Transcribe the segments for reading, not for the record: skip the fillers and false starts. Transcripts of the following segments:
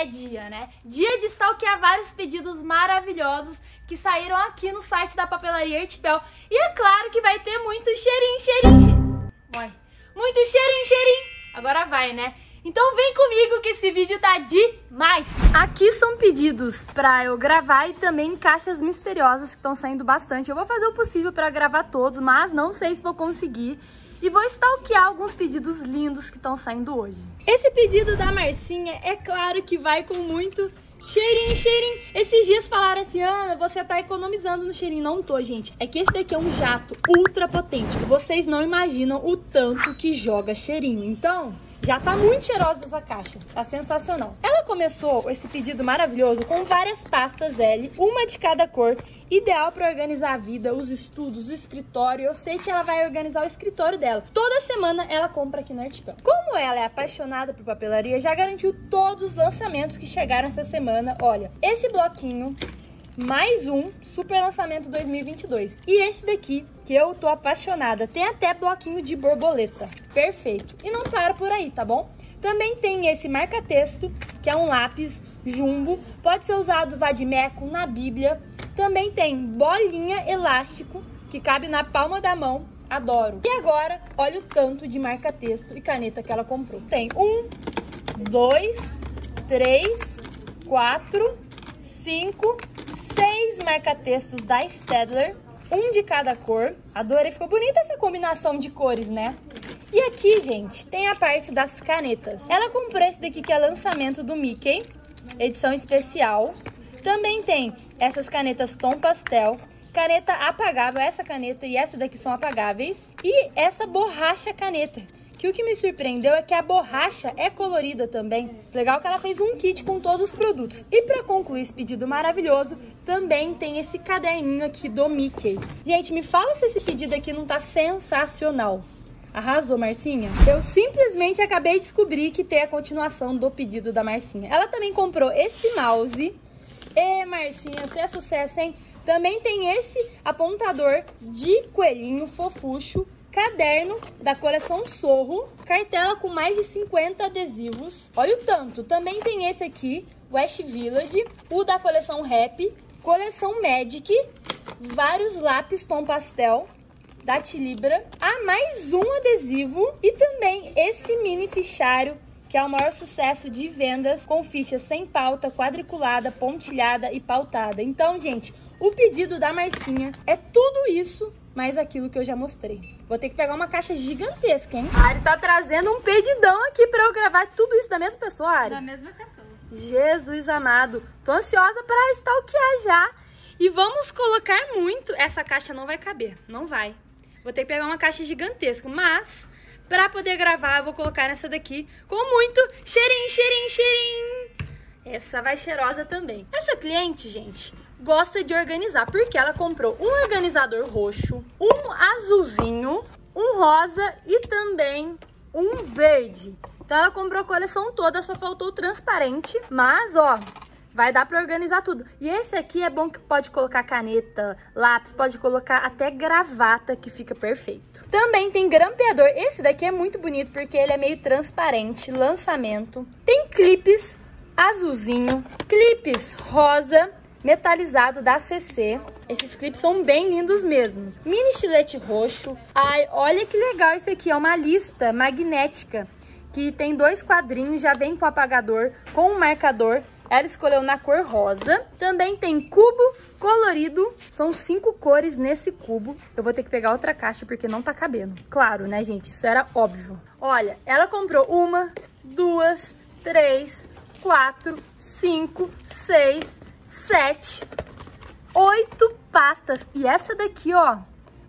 é dia, né? Dia de stalkear vários pedidos maravilhosos que saíram aqui no site da Papelaria Art Pel. E é claro que vai ter muito cheirinho. Agora vai, né? Então vem comigo que esse vídeo tá demais! Aqui são pedidos pra eu gravar e também caixas misteriosas que estão saindo bastante. Eu vou fazer o possível pra gravar todos, mas não sei se vou conseguir. E vou stalkear alguns pedidos lindos que estão saindo hoje. Esse pedido da Marcinha, é claro que vai com muito cheirinho. Esses dias falaram assim, Ana, você tá economizando no cheirinho. Não tô, gente. É que esse daqui é um jato ultra potente. Vocês não imaginam o tanto que joga cheirinho. Então... já tá muito cheirosa essa caixa, tá sensacional. Ela começou esse pedido maravilhoso com várias pastas L, uma de cada cor, ideal pra organizar a vida, os estudos, o escritório. Eu sei que ela vai organizar o escritório dela. Toda semana ela compra aqui na Art Pel. Como ela é apaixonada por papelaria, já garantiu todos os lançamentos que chegaram essa semana. Olha, esse bloquinho, mais um super lançamento 2022. E esse daqui... eu tô apaixonada. Tem até bloquinho de borboleta. Perfeito. E não para por aí, tá bom? Também tem esse marca-texto, que é um lápis jumbo. Pode ser usado vadimeco na Bíblia. Também tem bolinha elástico, que cabe na palma da mão. Adoro. E agora, olha o tanto de marca-texto e caneta que ela comprou. Tem 1, 2, 3, 4, 5, 6 marca-textos da Staedtler. Um de cada cor. Adorei, ficou bonita essa combinação de cores, né? E aqui, gente, tem a parte das canetas. Ela comprou esse daqui que é lançamento do Mickey, edição especial. Também tem essas canetas tom pastel, caneta apagável, essa caneta e essa daqui são apagáveis. E essa borracha caneta, que o que me surpreendeu é que a borracha é colorida também. Legal que ela fez um kit com todos os produtos. E para concluir esse pedido maravilhoso, também tem esse caderninho aqui do Mickey. Gente, me fala se esse pedido aqui não tá sensacional. Arrasou, Marcinha? Eu simplesmente acabei de descobrir que tem a continuação do pedido da Marcinha. Ela também comprou esse mouse. Ê, Marcinha, você é sucesso, hein? Também tem esse apontador de coelhinho fofucho. Caderno da coleção Sorro, cartela com mais de 50 adesivos. Olha o tanto! Também tem esse aqui, West Village, o da coleção Rap, coleção Magic, vários lápis tom pastel da Tilibra. Ah, mais um adesivo e também esse mini fichário, que é o maior sucesso de vendas, com ficha sem pauta, quadriculada, pontilhada e pautada. Então, gente, o pedido da Marcinha é tudo isso, mas aquilo que eu já mostrei. Vou ter que pegar uma caixa gigantesca, hein? A Ari tá trazendo um pedidão aqui pra eu gravar tudo isso da mesma pessoa, Ari? Da mesma pessoa. Jesus amado. Tô ansiosa pra stalkear já. E vamos colocar muito. Essa caixa não vai caber, não vai. Vou ter que pegar uma caixa gigantesca, mas pra poder gravar eu vou colocar nessa daqui com muito cheirinho. Essa vai cheirosa também. Essa cliente, gente... gosta de organizar, porque ela comprou um organizador roxo, um azulzinho, um rosa e também um verde. Então ela comprou a coleção toda, só faltou o transparente, mas ó, vai dar pra organizar tudo. E esse aqui é bom que pode colocar caneta, lápis, pode colocar até gravata, que fica perfeito. Também tem grampeador, esse daqui é muito bonito porque ele é meio transparente, lançamento. Tem clipes azulzinho, clipes rosa, metalizado da CC. Esses clipes são bem lindos mesmo. Mini estilete roxo. Ai, olha que legal isso aqui. É uma lista magnética que tem 2 quadrinhos, já vem com apagador, com um marcador. Ela escolheu na cor rosa. Também tem cubo colorido. São 5 cores nesse cubo. Eu vou ter que pegar outra caixa porque não tá cabendo. Claro, né, gente? Isso era óbvio. Olha, ela comprou 1, 2, 3, 4, 5, 6, 7, 8 pastas. E essa daqui, ó,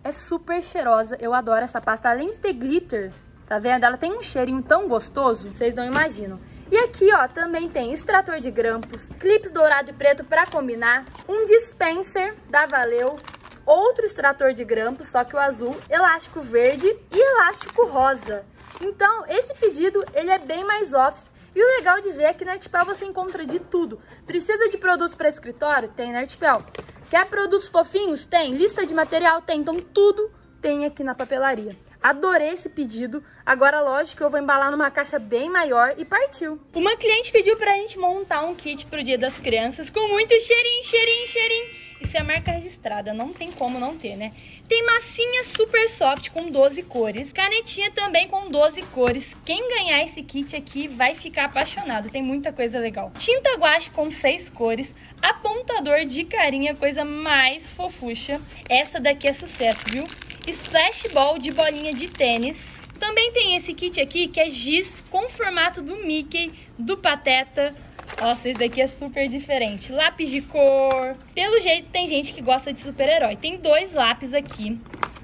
é super cheirosa. Eu adoro essa pasta. Além de ter glitter, tá vendo? Ela tem um cheirinho tão gostoso, vocês não imaginam. E aqui, ó, também tem extrator de grampos, clipes dourado e preto pra combinar, um dispenser da Valeu, outro extrator de grampos, só que o azul, elástico verde e elástico rosa. Então, esse pedido, ele é bem mais office. E o legal de ver é que na Art Pel você encontra de tudo. Precisa de produtos para escritório? Tem na Art Pel. Quer produtos fofinhos? Tem. Lista de material? Tem. Então tudo tem aqui na papelaria. Adorei esse pedido. Agora, lógico, eu vou embalar numa caixa bem maior e partiu. Uma cliente pediu pra gente montar um kit pro Dia das Crianças com muito cheirinho, cheirinho, cheirinho. Isso é marca registrada, não tem como não ter, né? Tem massinha super soft com 12 cores, canetinha também com 12 cores. Quem ganhar esse kit aqui vai ficar apaixonado, tem muita coisa legal. Tinta guache com 6 cores, apontador de carinha, coisa mais fofucha. Essa daqui é sucesso, viu? Splash ball de bolinha de tênis. Também tem esse kit aqui que é giz com formato do Mickey, do Pateta. Nossa, esse daqui é super diferente. Lápis de cor. Pelo jeito, tem gente que gosta de super-herói. Tem 2 lápis aqui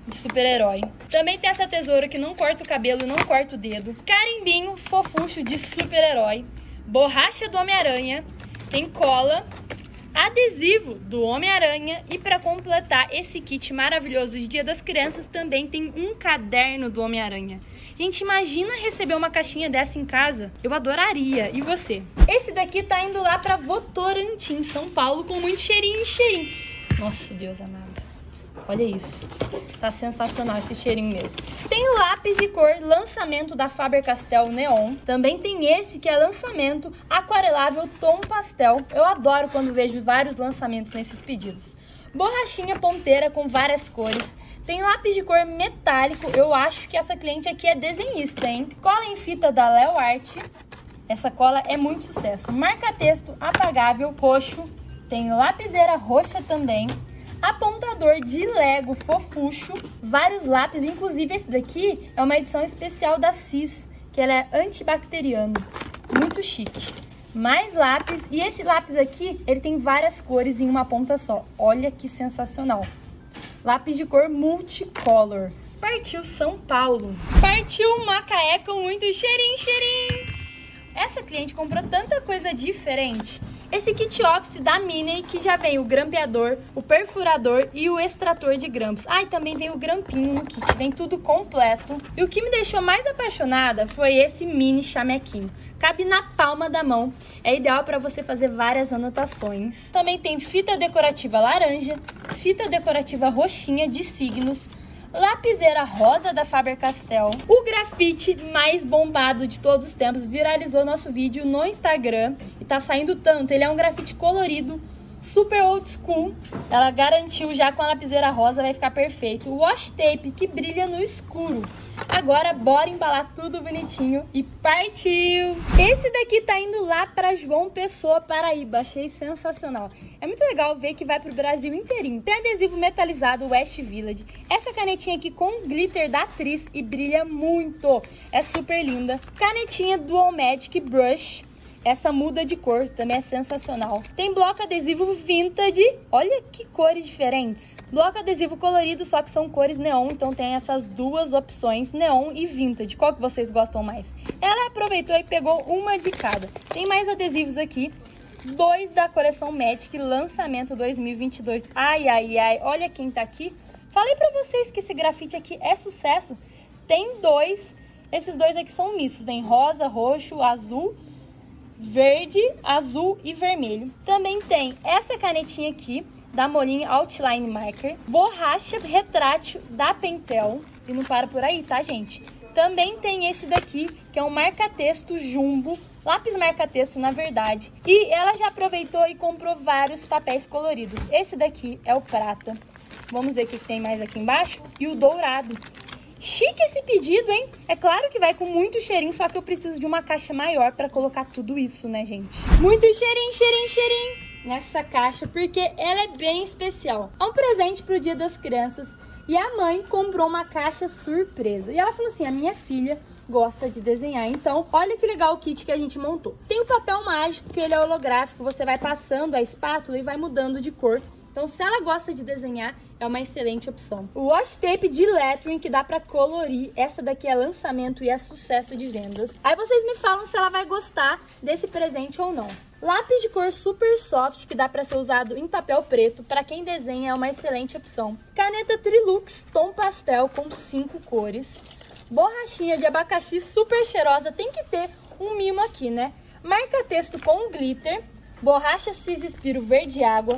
de super-herói. Também tem essa tesoura que não corta o cabelo, não corta o dedo. Carimbinho fofucho de super-herói. Borracha do Homem-Aranha. Tem cola. Adesivo do Homem-Aranha. E para completar esse kit maravilhoso de Dia das Crianças, também tem um caderno do Homem-Aranha. Gente, imagina receber uma caixinha dessa em casa. Eu adoraria. E você? Esse daqui tá indo lá pra Votorantim, São Paulo, com muito cheirinho, cheirinho. Nossa, Deus amado. Olha isso. Tá sensacional esse cheirinho mesmo. Tem lápis de cor, lançamento da Faber-Castell Neon. Também tem esse que é lançamento aquarelável tom pastel. Eu adoro quando vejo vários lançamentos nesses pedidos. Borrachinha ponteira com várias cores. Tem lápis de cor metálico, eu acho que essa cliente aqui é desenhista, hein? Cola em fita da Léo Art, essa cola é muito sucesso. Marca-texto apagável roxo, tem lapiseira roxa também. Apontador de Lego fofucho, vários lápis, inclusive esse daqui é uma edição especial da CIS, que ela é antibacteriana, muito chique. Mais lápis, e esse lápis aqui, ele tem várias cores em uma ponta só, olha que sensacional. Lápis de cor multicolor. Partiu São Paulo. Partiu Macaé com muito cheirinho, cheirinho. Essa cliente comprou tanta coisa diferente. Esse kit office da Minnie, que já vem o grampeador, o perfurador e o extrator de grampos. Ah, e também vem o grampinho no kit, vem tudo completo. E o que me deixou mais apaixonada foi esse mini chamequinho. Cabe na palma da mão, é ideal para você fazer várias anotações. Também tem fita decorativa laranja, fita decorativa roxinha de signos, lapiseira rosa da Faber-Castell. O grafite mais bombado de todos os tempos viralizou nosso vídeo no Instagram e tá saindo tanto. Ele é um grafite colorido, super old school. Ela garantiu já com a lapiseira rosa, vai ficar perfeito. O washi tape que brilha no escuro. Agora bora embalar tudo bonitinho e partiu! Esse daqui tá indo lá para João Pessoa, Paraíba. Achei sensacional. É muito legal ver que vai pro Brasil inteirinho. Tem adesivo metalizado West Village. Essa canetinha aqui com glitter da atriz e brilha muito. É super linda. Canetinha Dual Magic Brush. Essa muda de cor, também é sensacional. Tem bloco adesivo vintage, olha que cores diferentes. Bloco adesivo colorido, só que são cores neon, então tem essas duas opções, neon e vintage. Qual que vocês gostam mais? Ela aproveitou e pegou uma de cada. Tem mais adesivos aqui, 2 da coleção Magic, lançamento 2022. Ai, ai, ai, olha quem tá aqui. Falei pra vocês que esse grafite aqui é sucesso. Tem 2, esses 2 aqui são mistos, tem rosa, roxo, azul, verde, azul e vermelho. Também tem essa canetinha aqui da Molin Outline Marker, borracha retrátil da Pentel. E não para por aí, tá, gente? Também tem esse daqui, que é um marca-texto jumbo, lápis marca-texto, na verdade. E ela já aproveitou e comprou vários papéis coloridos. Esse daqui é o prata. Vamos ver o que tem mais aqui embaixo. E o dourado. Chique esse pedido, hein? É claro que vai com muito cheirinho, só que eu preciso de uma caixa maior pra colocar tudo isso, né, gente? Muito cheirinho, cheirinho, cheirinho nessa caixa, porque ela é bem especial. É um presente pro Dia das Crianças e a mãe comprou uma caixa surpresa. E ela falou assim, a minha filha gosta de desenhar, então olha que legal o kit que a gente montou. Tem o papel mágico, que ele é holográfico, você vai passando a espátula e vai mudando de cor. Então, se ela gosta de desenhar, é uma excelente opção. O washi tape de lettering, que dá pra colorir. Essa daqui é lançamento e é sucesso de vendas. Aí vocês me falam se ela vai gostar desse presente ou não. Lápis de cor super soft, que dá pra ser usado em papel preto. Pra quem desenha, é uma excelente opção. Caneta Trilux, tom pastel, com 5 cores. Borrachinha de abacaxi super cheirosa. Tem que ter um mimo aqui, né? Marca-texto com glitter. Borracha Cis Espiro verde água.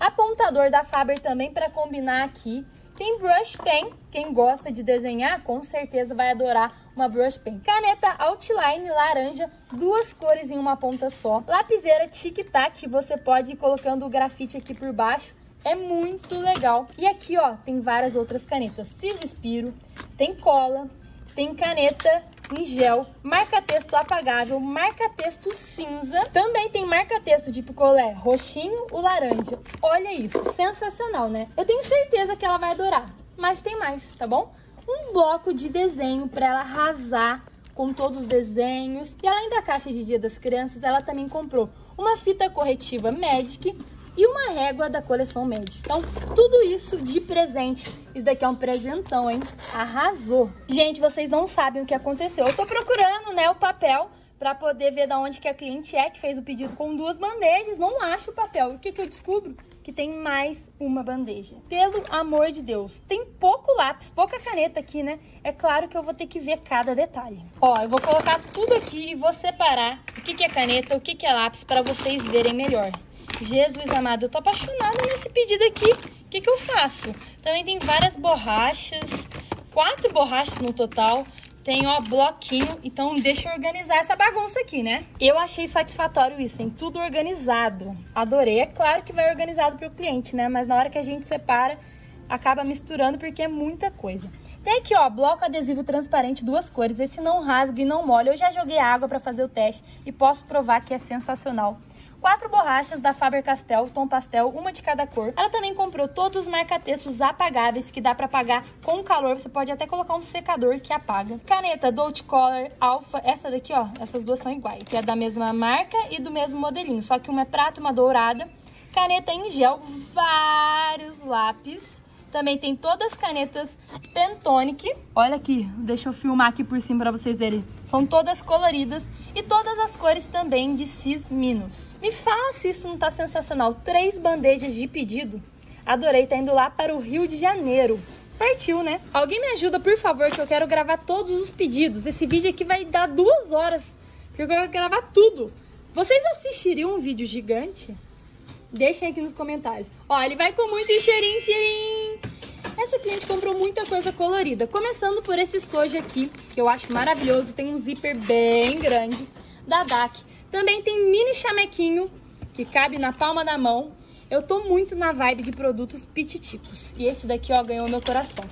Apontador da Faber também para combinar aqui. Tem brush pen, quem gosta de desenhar com certeza vai adorar uma brush pen. Caneta outline laranja, duas cores em uma ponta só. Lapiseira tic-tac, você pode ir colocando o grafite aqui por baixo. É muito legal. E aqui, ó, tem várias outras canetas. Cis Spiro, tem cola, tem caneta em gel, marca-texto apagável, marca-texto cinza. Também tem marca-texto de picolé roxinho ou laranja. Olha isso, sensacional, né? Eu tenho certeza que ela vai adorar, mas tem mais, tá bom? Um bloco de desenho para ela arrasar com todos os desenhos. E além da caixa de Dia das Crianças, ela também comprou uma fita corretiva Magic e uma régua da coleção Magic. Então, tudo isso de presente. Isso daqui é um presentão, hein? Arrasou! Gente, vocês não sabem o que aconteceu. Eu tô procurando, né, o papel pra poder ver da onde que a cliente é, que fez o pedido com duas bandejas. Não acho o papel. O que que eu descubro? Que tem mais uma bandeja. Pelo amor de Deus. Tem pouco lápis, pouca caneta aqui, né? É claro que eu vou ter que ver cada detalhe. Ó, eu vou colocar tudo aqui e vou separar o que que é caneta, o que que é lápis, pra vocês verem melhor. Jesus amado, eu tô apaixonada nesse pedido aqui. O que que eu faço? Também tem várias borrachas, 4 borrachas no total. Tem, ó, bloquinho. Então deixa eu organizar essa bagunça aqui, né? Eu achei satisfatório isso, hein? Tudo organizado. Adorei. É claro que vai organizado pro cliente, né? Mas na hora que a gente separa, acaba misturando porque é muita coisa. Tem aqui, ó, bloco adesivo transparente, duas cores. Esse não rasga e não molha. Eu já joguei água pra fazer o teste e posso provar que é sensacional. 4 borrachas da Faber-Castell, tom pastel, uma de cada cor. Ela também comprou todos os marca-textos apagáveis, que dá pra apagar com calor. Você pode até colocar um secador que apaga. Caneta Dot Color Alpha, essa daqui, ó, essas duas são iguais. Que é da mesma marca e do mesmo modelinho, só que uma é prata, uma dourada. Caneta em gel, vários lápis. Também tem todas as canetas Pentonic. Olha aqui, deixa eu filmar aqui por cima pra vocês verem. São todas coloridas e todas as cores também de Cis Minus. Me fala se isso não tá sensacional. 3 bandejas de pedido. Adorei, tá indo lá para o Rio de Janeiro. Partiu, né? Alguém me ajuda, por favor, que eu quero gravar todos os pedidos. Esse vídeo aqui vai dar 2 horas, porque eu quero gravar tudo. Vocês assistiriam um vídeo gigante? Deixem aqui nos comentários. Ó, ele vai com muito cheirinho, cheirinho. Essa cliente comprou muita coisa colorida. Começando por esse estojo aqui, que eu acho maravilhoso. Tem um zíper bem grande, da DAC. Também tem mini chamequinho, que cabe na palma da mão. Eu tô muito na vibe de produtos pititicos. E esse daqui, ó, ganhou meu coração.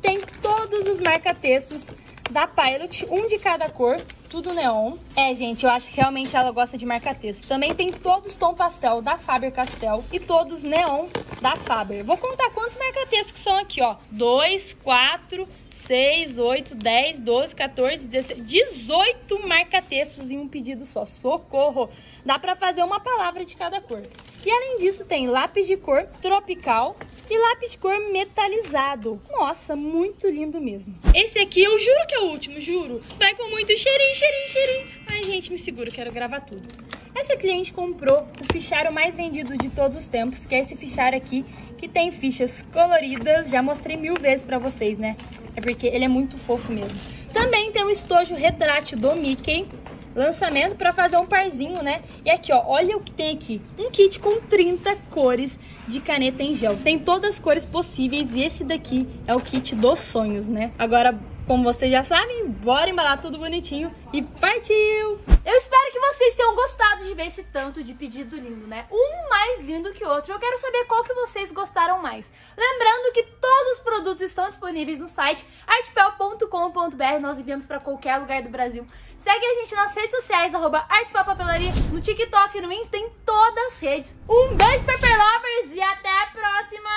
Tem todos os marca-textos da Pilot, um de cada cor, tudo neon. É, gente, eu acho que realmente ela gosta de marca-texto. Também tem todos tom pastel da Faber-Castell e todos neon da Faber. Vou contar quantos marca-textos que são aqui, ó. 2, 4, 6, 8, 10, 12, 14, 16, 18 marca-textos em um pedido só. Socorro! Dá pra fazer uma palavra de cada cor. E além disso, tem lápis de cor tropical e lápis de cor metalizado. Nossa, muito lindo mesmo. Esse aqui eu juro que é o último, juro. Vai com muito cheirinho, cheirinho, cheirinho. Ai, gente, me segura, eu quero gravar tudo. Essa cliente comprou o fichário mais vendido de todos os tempos, que é esse fichário aqui, que tem fichas coloridas. Já mostrei 1000 vezes pra vocês, né? É porque ele é muito fofo mesmo. Também tem um estojo retrátil do Mickey, lançamento, pra fazer um parzinho, né? E aqui, ó, olha o que tem aqui. Um kit com 30 cores de caneta em gel. Tem todas as cores possíveis e esse daqui é o kit dos sonhos, né? Agora, como vocês já sabem, bora embalar tudo bonitinho e partiu! Eu espero que vocês tenham gostado de ver esse tanto de pedido lindo, né? Um mais lindo que o outro. Eu quero saber qual que vocês gostaram mais. Lembrando que todos os produtos estão disponíveis no site artpel.com.br. Nós enviamos para qualquer lugar do Brasil. Segue a gente nas redes sociais, @artpelpapelaria, no TikTok, no Insta, em todas as redes. Um beijo, Paper Lovers, e até a próxima!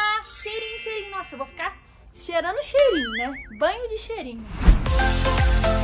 Cheirinho, cheirinho. Nossa, eu vou ficar cheirando cheirinho, né? Banho de cheirinho.